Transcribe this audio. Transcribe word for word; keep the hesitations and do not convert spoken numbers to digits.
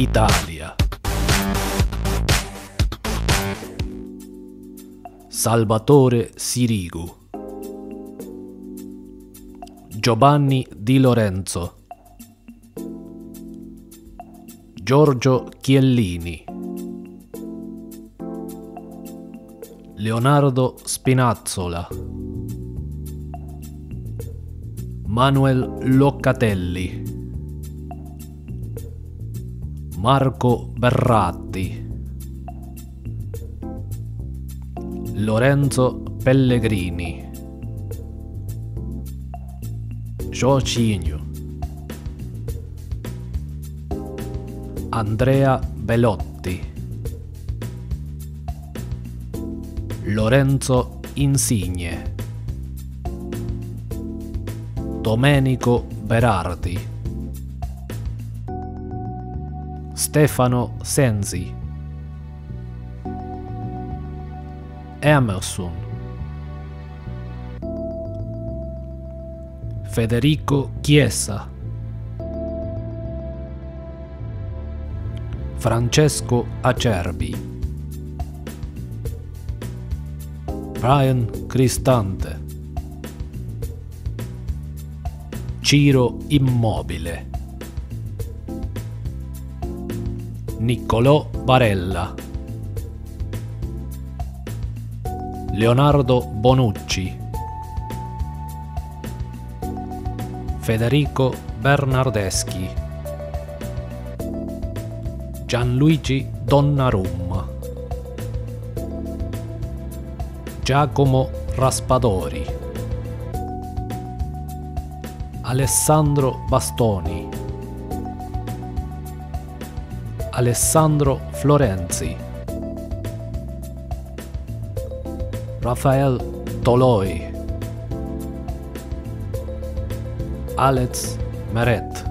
Italia. Salvatore Sirigu, Giovanni Di Lorenzo, Giorgio Chiellini, Leonardo Spinazzola, Manuel Locatelli, Marco Verratti, Lorenzo Pellegrini, Jorginho, Andrea Belotti, Lorenzo Insigne, Domenico Berardi, Stefano Senzi, Emerson, Federico Chiesa, Francesco Acerbi, Brian Cristante, Ciro Immobile, Niccolò Barella, Leonardo Bonucci, Federico Bernardeschi, Gianluigi Donnarumma, Giacomo Raspadori, Alessandro Bastoni, Alessandro Florenzi, Rafael Toloi, Alex Meret,